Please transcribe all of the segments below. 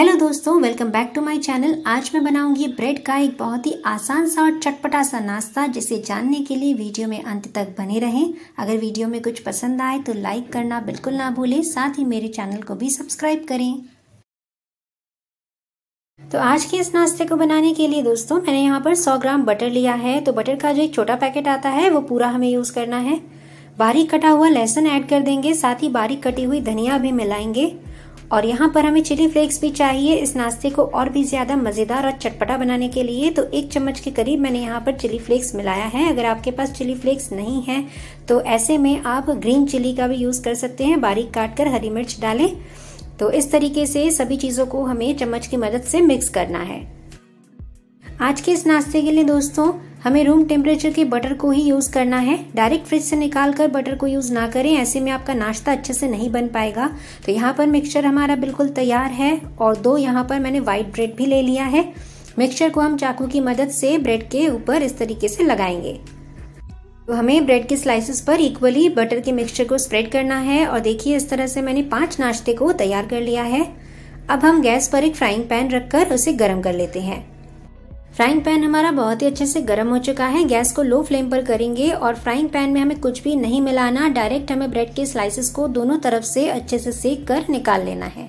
Hello दोस्तों, welcome back to my channel. आज मैं बनाऊंगी ब्रेड का एक बहुत ही आसान सा और चटपटा सा नाश्ता, जिसे जानने के लिए वीडियो में अंत तक बने रहें। अगर वीडियो में कुछ पसंद आए तो लाइक करना बिल्कुल ना भूलें, साथ ही मेरे चैनल को भी सब्सक्राइब करें। तो आज के इस नाश्ते को बनाने के लिए दोस्तों मैंने यहाँ पर 100 ग्राम बटर लिया है। तो बटर का जो एक छोटा पैकेट आता है वो पूरा हमें यूज़ करना है। बारीक कटा हुआ लहसुन ऐड कर देंगे, साथ ही बारीक कटी हुई धनिया भी मिलाएंगे। और यहाँ पर हमें चिली फ्लेक्स भी चाहिए इस नाश्ते को और भी ज़्यादा मज़ेदार और चटपटा बनाने के लिए। तो एक चम्मच के करीब मैंने यहाँ पर चिली फ्लेक्स मिलाया है। अगर आपके पास चिली फ्लेक्स नहीं है तो ऐसे में आप ग्रीन चिली का भी यूज़ कर सकते हैं, बारीक काट कर हरी मिर्च डालें। तो इस तरीके से सभी चीज़ों को हमें चम्मच की मदद से मिक्स करना है। आज के इस नाश्ते के लिए दोस्तों हमें रूम टेम्परेचर के बटर को ही यूज़ करना है। डायरेक्ट फ्रिज से निकाल कर बटर को यूज़ ना करें, ऐसे में आपका नाश्ता अच्छे से नहीं बन पाएगा। तो यहाँ पर मिक्सचर हमारा बिल्कुल तैयार है और दो यहाँ पर मैंने वाइट ब्रेड भी ले लिया है। मिक्सचर को हम चाकू की मदद से ब्रेड के ऊपर इस तरीके से लगाएंगे। तो हमें ब्रेड के स्लाइसेस पर इक्वली बटर के मिक्सचर को स्प्रेड करना है। और देखिए इस तरह से मैंने 5 नाश्ते को तैयार कर लिया है। अब हम गैस पर एक फ्राइंग पैन रखकर उसे गर्म कर लेते हैं। फ्राइंग पैन हमारा बहुत ही अच्छे से गर्म हो चुका है। गैस को लो फ्लेम पर करेंगे और फ्राइंग पैन में हमें कुछ भी नहीं मिलाना। डायरेक्ट हमें ब्रेड के स्लाइसेस को दोनों तरफ से अच्छे से सेक कर निकाल लेना है।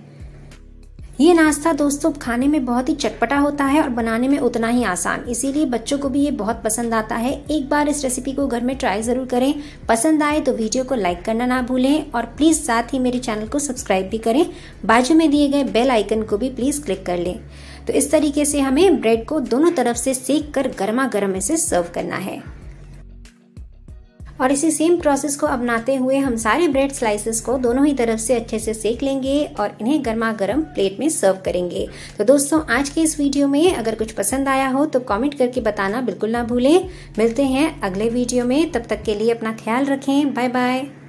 ये नाश्ता दोस्तों खाने में बहुत ही चटपटा होता है और बनाने में उतना ही आसान, इसीलिए बच्चों को भी ये बहुत पसंद आता है। एक बार इस रेसिपी को घर में ट्राई ज़रूर करें। पसंद आए तो वीडियो को लाइक करना ना भूलें और प्लीज़ साथ ही मेरे चैनल को सब्सक्राइब भी करें। बाजू में दिए गए बेल आइकन को भी प्लीज़ क्लिक कर लें। तो इस तरीके से हमें ब्रेड को दोनों तरफ से सेक कर गर्मा गर्म इसे सर्व करना है। और इसी सेम प्रोसेस को अपनाते हुए हम सारे ब्रेड स्लाइसेस को दोनों ही तरफ से अच्छे से सेक लेंगे और इन्हें गर्मा गर्म प्लेट में सर्व करेंगे। तो दोस्तों आज के इस वीडियो में अगर कुछ पसंद आया हो तो कमेंट करके बताना बिल्कुल ना भूलें। मिलते हैं अगले वीडियो में, तब तक के लिए अपना ख्याल रखें। Bye bye.